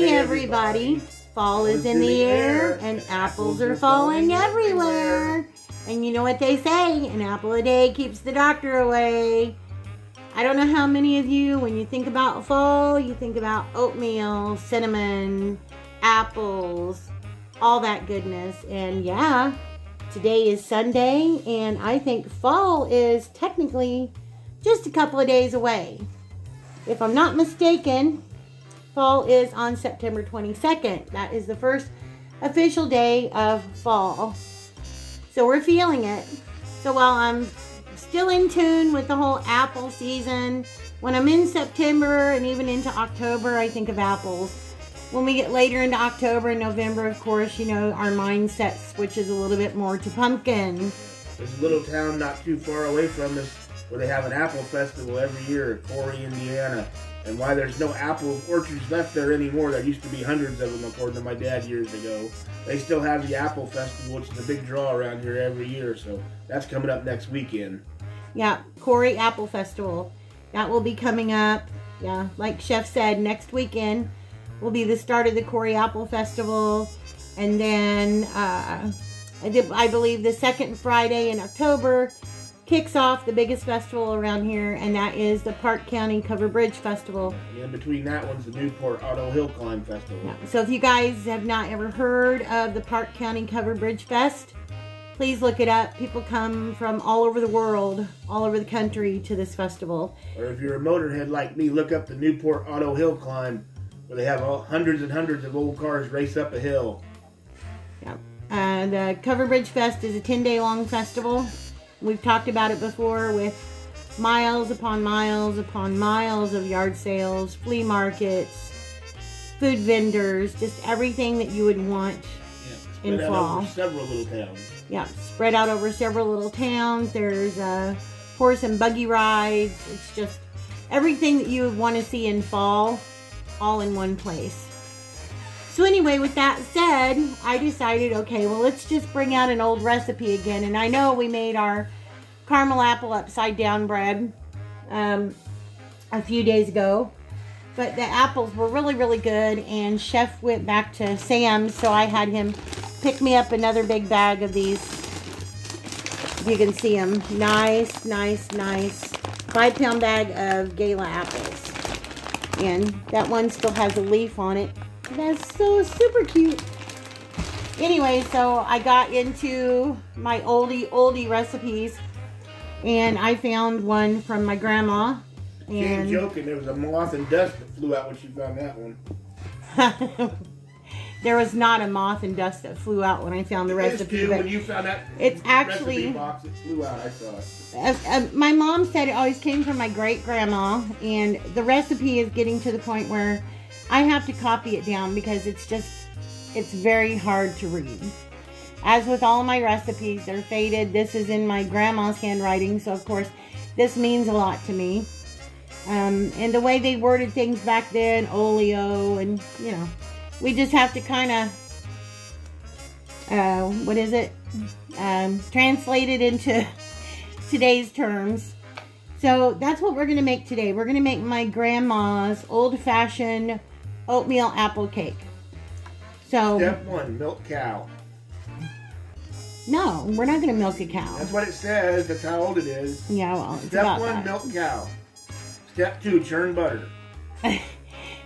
morning, everybody. Fall is in the air, and apples are falling everywhere. And you know what they say, an apple a day keeps the doctor away. I don't know how many of you, when you think about fall, you think about oatmeal, cinnamon, apples, all that goodness. And yeah, today is Sunday, and I think fall is technically just a couple of days away. If I'm not mistaken, fall is on September 22nd. That is the first official day of fall. So we're feeling it. So while I'm still in tune with the whole apple season, when I'm in September and even into October, I think of apples. When we get later into October and November, of course, you know, our mindset switches a little bit more to pumpkin. There's a little town not too far away from us where they have an apple festival every year at Corey, Indiana. And why there's no apple orchards left there anymore, there used to be hundreds of them according to my dad years ago. They still have the apple festival, which is a big draw around here every year, so that's coming up next weekend. Yeah, Corey Apple Festival. That will be coming up, yeah, like Chef said, next weekend will be the start of the Corey Apple Festival. And then I believe the second Friday in October kicks off the biggest festival around here, and that is the Park County Covered Bridge Festival. And in between that one's the Newport Auto Hill Climb Festival. Yeah. So if you guys have not ever heard of the Park County Covered Bridge Fest, please look it up. People come from all over the world, all over the country to this festival. Or if you're a motorhead like me, look up the Newport Auto Hill Climb, where they have hundreds and hundreds of old cars race up a hill. Yeah. The Covered Bridge Fest is a 10-day-long festival. We've talked about it before with miles upon miles upon miles of yard sales, flea markets, food vendors, just everything that you would want in fall. Spread out over several little towns. Yeah, spread out over several little towns. There's horse and buggy rides. It's just everything that you would want to see in fall, all in one place. So anyway, with that said, I decided, okay, well, let's just bring out an old recipe again. And I know we made our caramel apple upside down bread a few days ago, but the apples were really, really good. And Chef went back to Sam's, so I had him pick me up another big bag of these. You can see them. Nice, nice, nice 5-pound bag of Gala apples. And that one still has a leaf on it. That's so super cute. Anyway, so I got into my oldie recipes, and I found one from my grandma. And she ain't joking, there was a moth and dust that flew out when she found that one. There was not a moth and dust that flew out when I found the recipe. But when you found that it's actually box, it flew out. I saw it. My mom said it always came from my great grandma, and the recipe is getting to the point where I have to copy it down because it's very hard to read. As with all my recipes, they're faded. This is in my grandma's handwriting, so of course, this means a lot to me. And the way they worded things back then, oleo, and you know, we just have to kind of, translate it into today's terms. So that's what we're gonna make today. We're gonna make my grandma's old-fashioned oatmeal apple cake. So step one, milk cow. No, we're not gonna milk a cow. That's what it says. That's how old it is. Yeah, well, it's step about one, that. Milk cow. Step two, churn butter.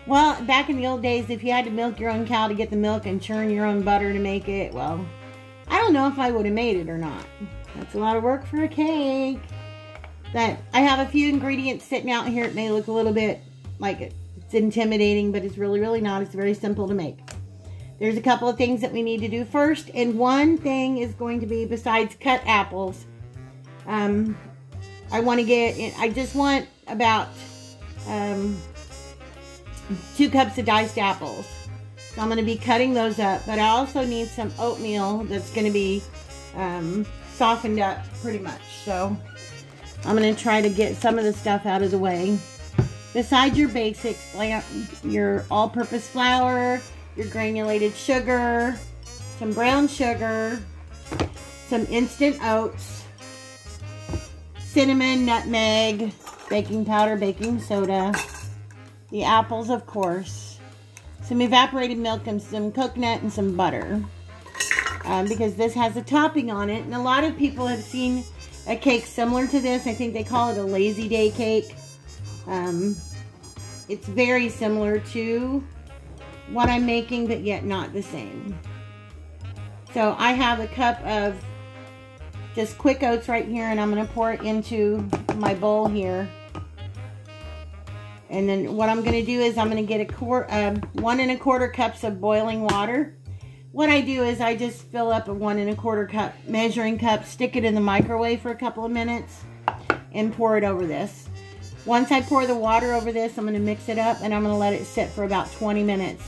Well, back in the old days, if you had to milk your own cow to get the milk and churn your own butter to make it, well, I don't know if I would have made it or not. That's a lot of work for a cake. That I have a few ingredients sitting out here. It may look a little bit like it's intimidating, but it's really, really not. It's very simple to make. There's a couple of things that we need to do first, and one thing is going to be, besides cut apples, I just want about 2 cups of diced apples. So I'm going to be cutting those up, but I also need some oatmeal that's going to be softened up pretty much. So I'm going to try to get some of the stuff out of the way. Besides your basics, your all-purpose flour, your granulated sugar, some brown sugar, some instant oats, cinnamon, nutmeg, baking powder, baking soda, the apples, of course. some evaporated milk and some coconut and some butter. Because this has a topping on it. And a lot of people have seen a cake similar to this. I think they call it a lazy day cake. It's very similar to what I'm making, but yet not the same. So I have a cup of just quick oats right here, and I'm going to pour it into my bowl here. And then what I'm going to do is I'm going to get 1 1/4 cups of boiling water. What I do is I just fill up a 1 1/4 cup measuring cup, stick it in the microwave for a couple of minutes, and pour it over this. Once I pour the water over this, I'm going to mix it up, and I'm going to let it sit for about 20 minutes.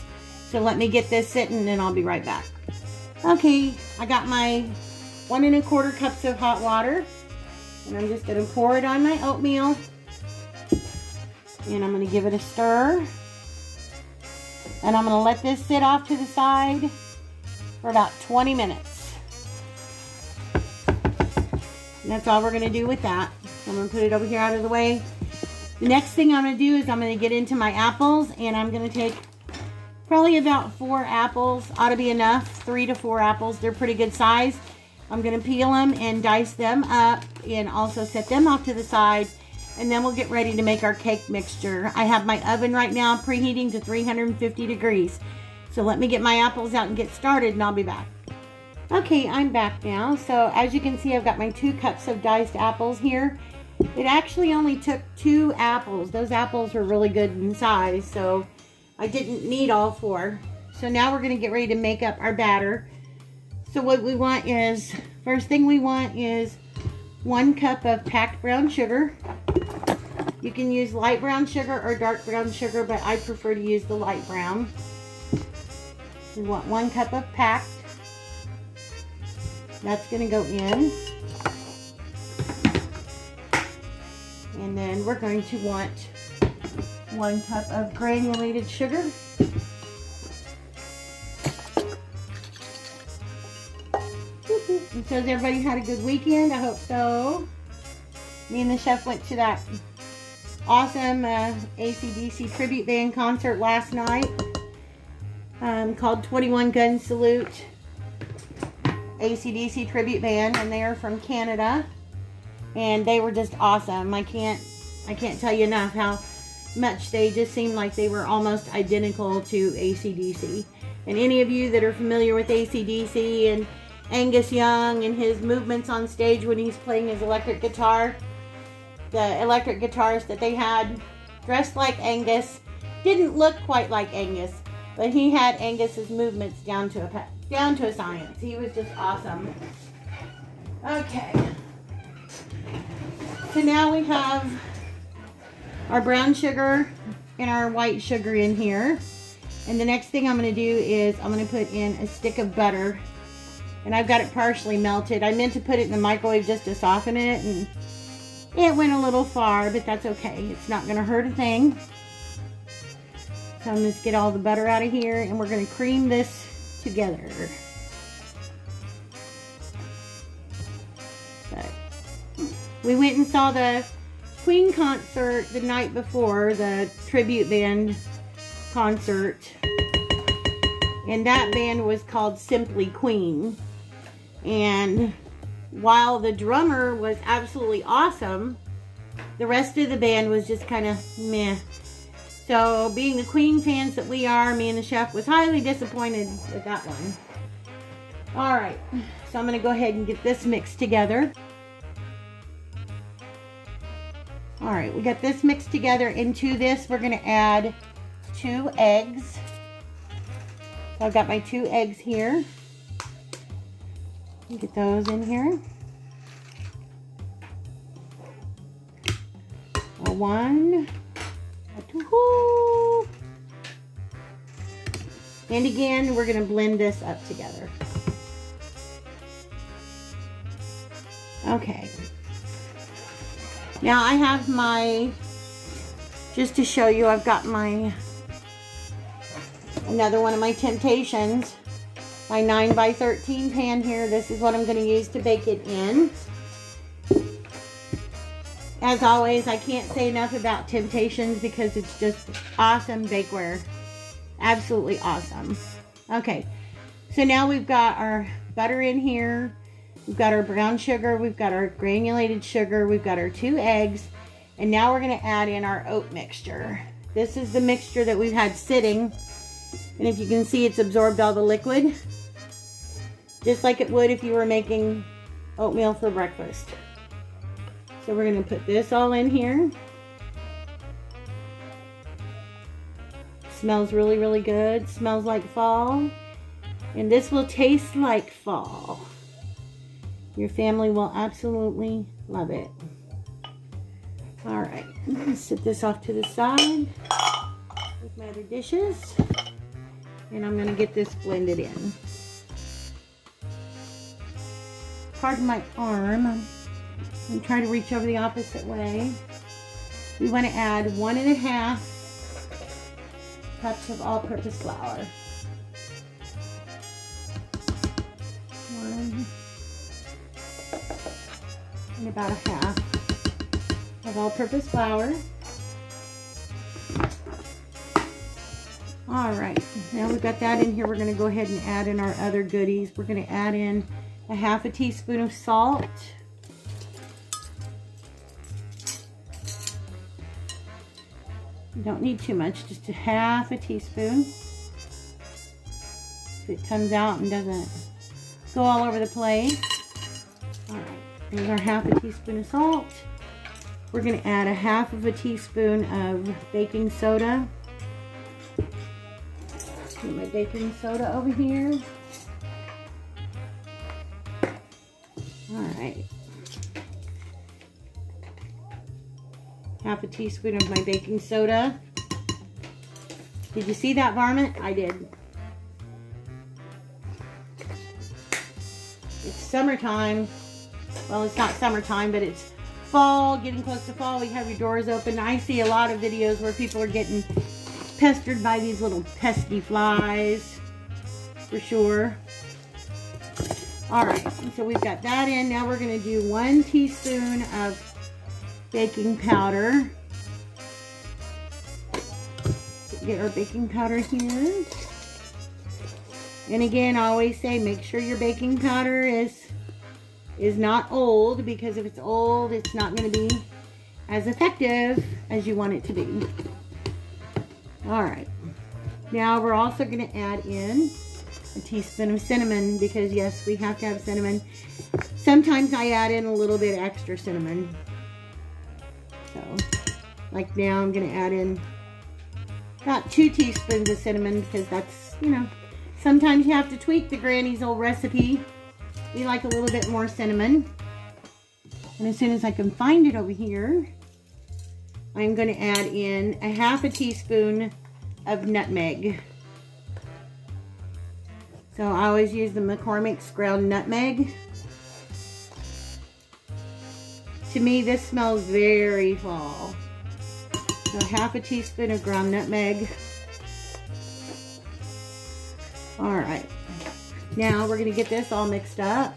So let me get this sitting, and I'll be right back. Okay, I got my 1 1/4 cups of hot water, and I'm just going to pour it on my oatmeal, and I'm going to give it a stir, and I'm going to let this sit off to the side for about 20 minutes. And that's all we're going to do with that. I'm going to put it over here out of the way. The next thing I'm going to do is I'm going to get into my apples, and I'm going to take probably about 4 apples. Ought to be enough. 3 to 4 apples. They're pretty good size. I'm going to peel them and dice them up and also set them off to the side. And then we'll get ready to make our cake mixture. I have my oven right now preheating to 350 degrees. So let me get my apples out and get started, and I'll be back. Okay, I'm back now. So as you can see, I've got my 2 cups of diced apples here. It actually only took 2 apples. Those apples were really good in size, so I didn't need all 4. So now we're going to get ready to make up our batter. So what we want is, first thing we want is 1 cup of packed brown sugar. You can use light brown sugar or dark brown sugar, but I prefer to use the light brown. We want 1 cup of packed. That's going to go in. And then we're going to want 1 cup of granulated sugar. And so has everybody had a good weekend? I hope so. Me and the chef went to that awesome AC/DC tribute band concert last night. Called 21 Gun Salute, AC/DC tribute band, and they are from Canada, and they were just awesome. I can't tell you enough how much they just seemed like they were almost identical to AC/DC. And any of you that are familiar with AC/DC and Angus Young and his movements on stage when he's playing his electric guitar, the electric guitarist that they had dressed like Angus didn't look quite like Angus, but he had Angus's movements down to a science. He was just awesome. Okay. So now we have our brown sugar and our white sugar in here. And the next thing I'm going to do is I'm going to put in a stick of butter. And I've got it partially melted. I meant to put it in the microwave just to soften it, and it went a little far, but that's okay. It's not going to hurt a thing. So I'm just get all the butter out of here, and we're going to cream this together. But we went and saw the Queen concert the night before, the tribute band concert. And that band was called Simply Queen. And while the drummer was absolutely awesome, the rest of the band was just kind of meh. So, being the Queen fans that we are, me and the chef was highly disappointed with that one. Alright, so I'm going to go ahead and get this mixed together. Alright, we got this mixed together. Into this, we're going to add 2 eggs. So I've got my 2 eggs here. Get those in here. A 1... And again, we're going to blend this up together. Okay. Now I have my, just to show you, I've got my, another one of my Temptations, my 9x13 pan here. This is what I'm going to use to bake it in. As always, I can't say enough about Temptations because it's just awesome bakeware. Absolutely awesome. Okay, so now we've got our butter in here. We've got our brown sugar. We've got our granulated sugar. We've got our 2 eggs. And now we're going to add in our oat mixture. This is the mixture that we've had sitting. And if you can see, it's absorbed all the liquid. Just like it would if you were making oatmeal for breakfast. So we're going to put this all in here. Smells really, really good. Smells like fall. And this will taste like fall. Your family will absolutely love it. All right, I'm going to set this off to the side with my other dishes. And I'm going to get this blended in. Pardon my arm. I'm going to try to reach over the opposite way. We want to add 1½ cups of all-purpose flour. 1 and about 1/2 of all-purpose flour. All right, now we've got that in here. We're going to go ahead and add in our other goodies. We're going to add in 1/2 teaspoon of salt. You don't need too much, just 1/2 teaspoon. If it comes out and doesn't go all over the place. All right, there's our 1/2 teaspoon of salt. We're going to add 1/2 teaspoon of baking soda. Put my baking soda over here. All right. 1/2 teaspoon of my baking soda. Did you see that varmint? I did. It's summertime. Well, it's not summertime, but it's fall, getting close to fall. We have your doors open. I see a lot of videos where people are getting pestered by these little pesky flies, for sure. All right, so we've got that in. Now we're going to do 1 teaspoon of baking powder. Get our baking powder here. And again, I always say make sure your baking powder is not old, because if it's old, it's not going to be as effective as you want it to be. All right, now we're also going to add in 1 teaspoon of cinnamon, because yes, we have to have cinnamon. Sometimes I add in a little bit extra cinnamon. So, like now I'm going to add in about 2 teaspoons of cinnamon, because that's, you know, sometimes you have to tweak the granny's old recipe. We like a little bit more cinnamon. And as soon as I can find it over here, I'm going to add in 1/2 teaspoon of nutmeg. So I always use the McCormick's ground nutmeg. To me, this smells very fall. So 1/2 teaspoon of ground nutmeg. All right. Now we're going to get this all mixed up.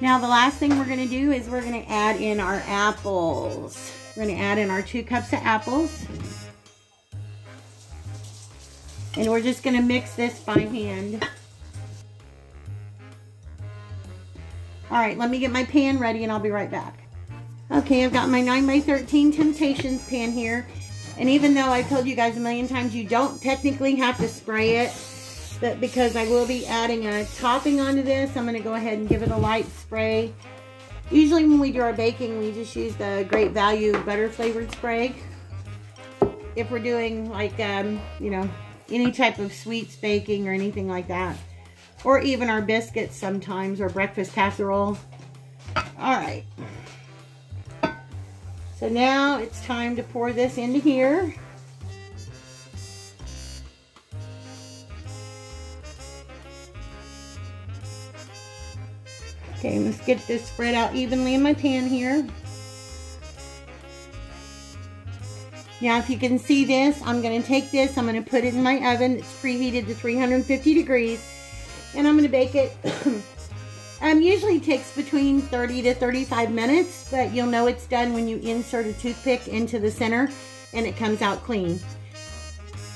Now the last thing we're going to do is we're going to add in our apples. We're going to add in our 2 cups of apples. And we're just going to mix this by hand. All right, let me get my pan ready and I'll be right back. Okay, I've got my 9x13 Temptations pan here. And even though I've told you guys a million times you don't technically have to spray it, but because I will be adding a topping onto this, I'm going to go ahead and give it a light spray. Usually when we do our baking, we just use the Great Value butter flavored spray. If we're doing like, you know, any type of sweets baking or anything like that. Or even our biscuits sometimes, or breakfast casserole. All right. So now it's time to pour this into here. Okay, let's get this spread out evenly in my pan here. Now if you can see this, I'm going to take this, I'm going to put it in my oven. It's preheated to 350 degrees. And I'm going to bake it Usually takes between 30 to 35 minutes, but you'll know it's done when you insert a toothpick into the center and it comes out clean.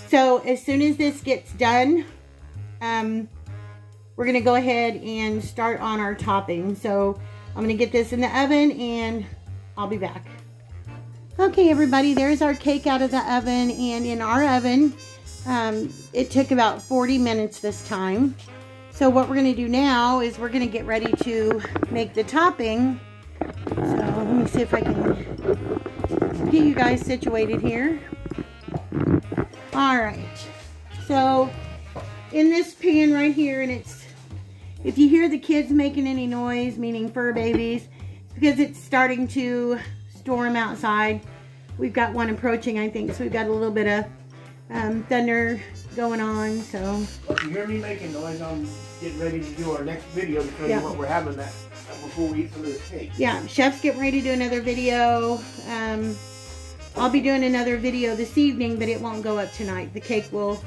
So as soon as this gets done, we're going to go ahead and start on our topping. So I'm going to get this in the oven and I'll be back. Okay, everybody, there's our cake out of the oven, and in our oven, it took about 40 minutes this time. So what we're going to do now is we're going to get ready to make the topping. So let me see if I can get you guys situated here. All right. So in this pan right here, and it's, if you hear the kids making any noise, meaning fur babies, it's because it's starting to storm outside. We've got one approaching, I think, so we've got a little bit of thunder going on. So if you hear me making noise, I'm getting ready to do our next video to show you what we're having that before we eat some of this cake. Yeah, chef's getting ready to do another video. I'll be doing another video this evening, but it won't go up tonight. The cake will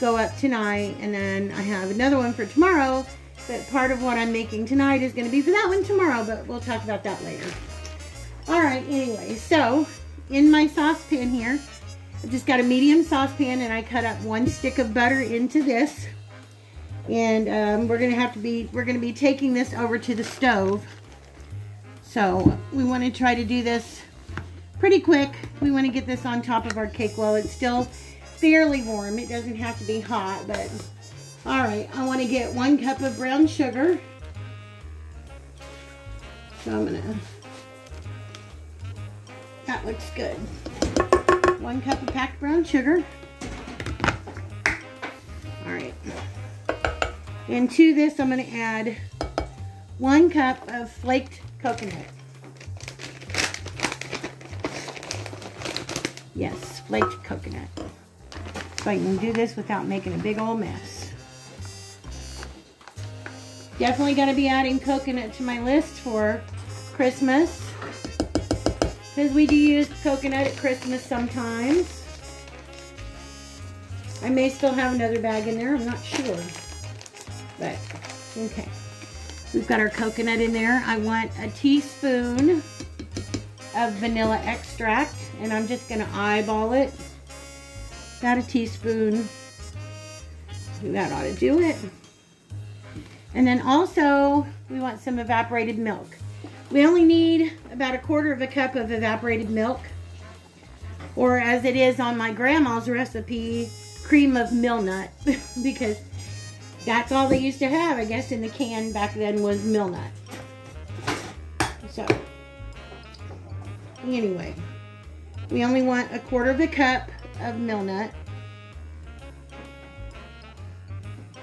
go up tonight, and then I have another one for tomorrow, but part of what I'm making tonight is going to be for that one tomorrow, but we'll talk about that later. Alright, anyway, so in my saucepan here, I've just got a medium saucepan, and I cut up one stick of butter into this, and we're gonna be taking this over to the stove. So we want to try to do this pretty quick. We want to get this on top of our cake while it's still fairly warm. It doesn't have to be hot, but all right. I want to get 1 cup of brown sugar, so I'm gonna. That looks good. 1 cup of packed brown sugar. All right. And to this, I'm going to add 1 cup of flaked coconut. Yes, flaked coconut. So I can do this without making a big old mess. Definitely going to be adding coconut to my list for Christmas, because we do use coconut at Christmas sometimes. I may still have another bag in there, I'm not sure. But, okay. We've got our coconut in there. I want a teaspoon of vanilla extract, and I'm just gonna eyeball it. About a teaspoon. That ought to do it. And then also, we want some evaporated milk. We only need about 1/4 cup of evaporated milk, or as it is on my grandma's recipe, cream of Milnot, because that's all they used to have, I guess, in the can back then was Milnot. So, anyway, we only want 1/4 cup of Milnot.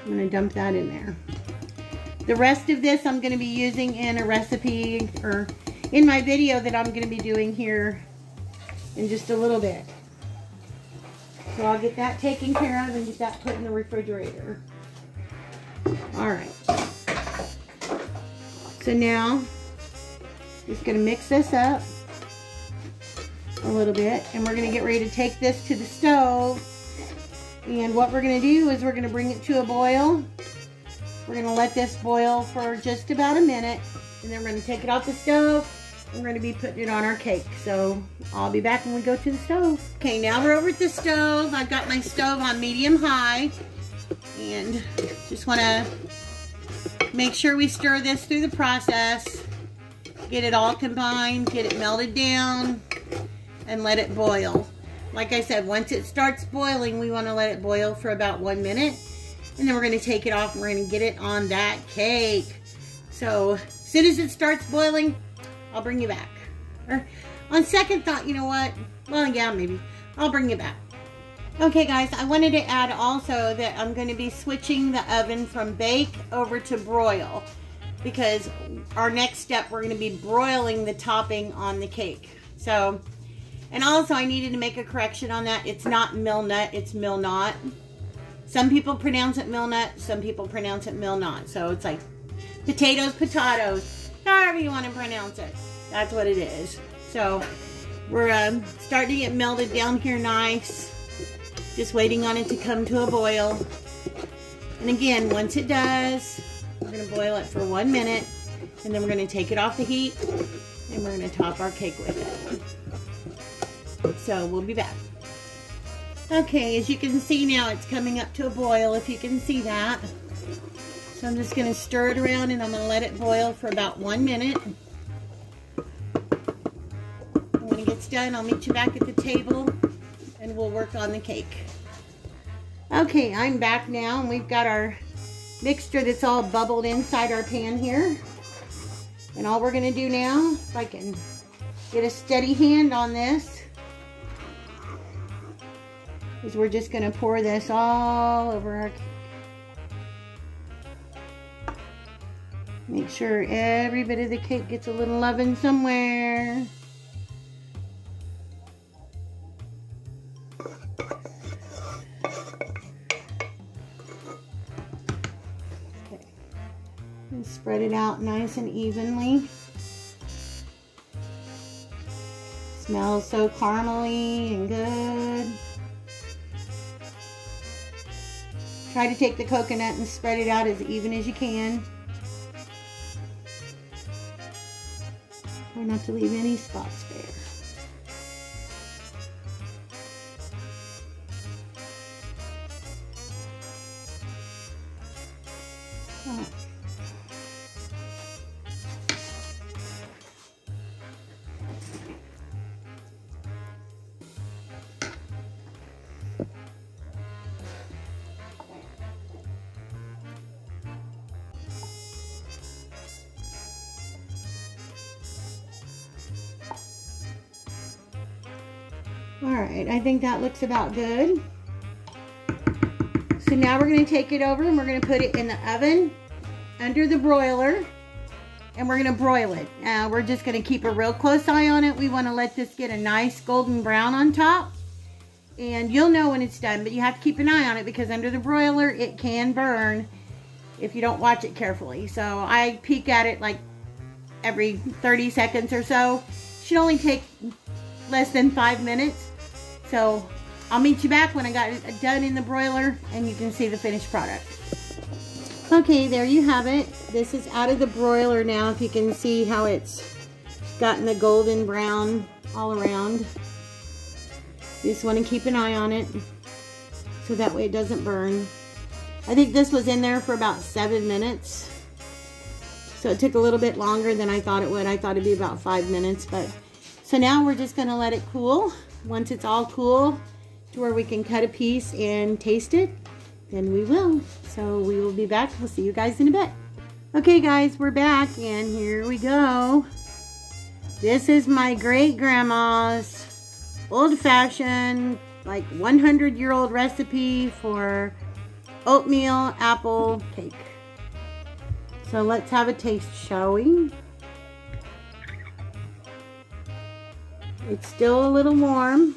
I'm going to dump that in there. The rest of this I'm going to be using in a recipe, or in my video that I'm going to be doing here in just a little bit. So I'll get that taken care of and get that put in the refrigerator. Alright. So now, just going to mix this up a little bit, and we're going to get ready to take this to the stove. And what we're going to do is we're going to bring it to a boil. We're going to let this boil for just about a minute, and then we're going to take it off the stove, and we're going to be putting it on our cake. So I'll be back when we go to the stove. Okay, now we're over at the stove. I've got my stove on medium-high, and just want to make sure we stir this through the process, get it all combined, get it melted down, and let it boil. Like I said, once it starts boiling, we want to let it boil for about 1 minute. And then we're going to take it off, and we're going to get it on that cake. So as soon as it starts boiling, I'll bring you back. Or on second thought, you know what? Well, yeah, maybe. I'll bring you back. Okay, guys, I wanted to add also that I'm going to be switching the oven from bake over to broil, because our next step, we're going to be broiling the topping on the cake. So, and also I needed to make a correction on that. It's not Milnot, it's Milnot. Some people pronounce it Milnot, some people pronounce it Milnot. So it's like potatoes, potatoes, however you want to pronounce it. That's what it is. So we're starting to get melted down here nice. Just waiting on it to come to a boil. And again, once it does, We're going to boil it for 1 minute, and then we're going to take it off the heat, and we're going to top our cake with it. So we'll be back. Okay, as you can see now, it's coming up to a boil, if you can see that. So I'm just going to stir it around, and I'm going to let it boil for about 1 minute. And when it gets done, I'll meet you back at the table, and we'll work on the cake. Okay, I'm back now, and we've got our mixture that's all bubbled inside our pan here. And all we're going to do now, if I can get a steady hand on this, is we're just going to pour this all over our cake. Make sure every bit of the cake gets a little loving somewhere. Okay. And spread it out nice and evenly. Smells so caramely and good. Try to take the coconut and spread it out as even as you can. Not to leave any spots bare. Oh. Alright, I think that looks about good. So now we're going to take it over and we're going to put it in the oven under the broiler, and we're going to broil it. We're just going to keep a real close eye on it. We want to let this get a nice golden brown on top, and you'll know when it's done, but you have to keep an eye on it because under the broiler it can burn if you don't watch it carefully. So I peek at it like every 30 seconds or so. It should only take less than 5 minutes. So I'll meet you back when I got it done in the broiler and you can see the finished product. Okay, there you have it. This is out of the broiler now, if you can see how it's gotten the golden brown all around. You just want to keep an eye on it so that way it doesn't burn. I think this was in there for about 7 minutes. So it took a little bit longer than I thought it would. I thought it'd be about 5 minutes, but so now we're just going to let it cool. Once it's all cool to where we can cut a piece and taste it, then we will. So we will be back. We'll see you guys in a bit. Okay guys, we're back and here we go. This is my great grandma's old-fashioned, like 100-year-old recipe for oatmeal apple cake. So let's have a taste, shall we? It's still a little warm.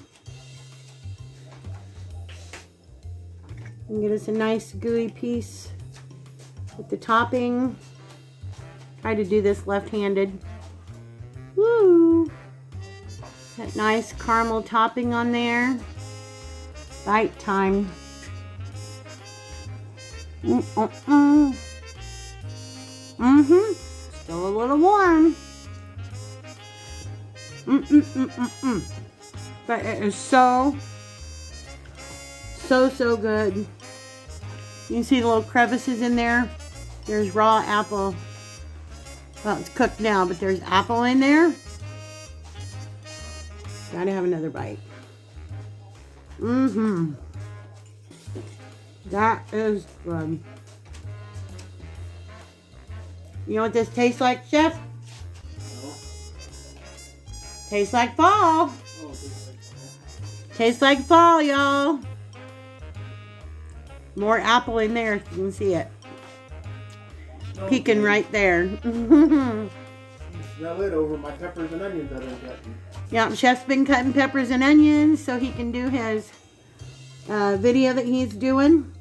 And get us a nice gooey piece with the topping. Try to do this left-handed. Woo! That nice caramel topping on there. Bite time. Still a little warm. But it is so good. You can see the little crevices in there. There's raw apple. Well, it's cooked now, but there's apple in there. Gotta have another bite. That is good. You know what this tastes like, Chef? Tastes like fall. Tastes like fall, y'all. More apple in there if you can see it. Peeking right there. Smell it over my peppers and onions that I'm cutting. Yeah, Chef's been cutting peppers and onions so he can do his video that he's doing.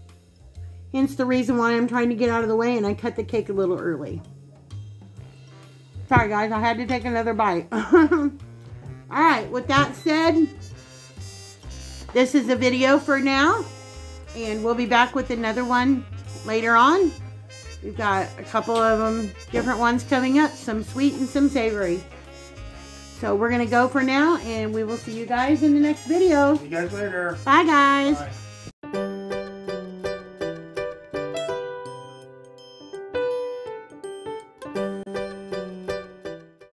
Hence the reason why I'm trying to get out of the way and I cut the cake a little early. Sorry guys, I had to take another bite. Alright, with that said, this is the video for now, and we'll be back with another one later on. We've got a couple of them, different ones coming up, some sweet and some savory. So we're going to go for now, and we will see you guys in the next video. See you guys later. Bye, guys. Bye.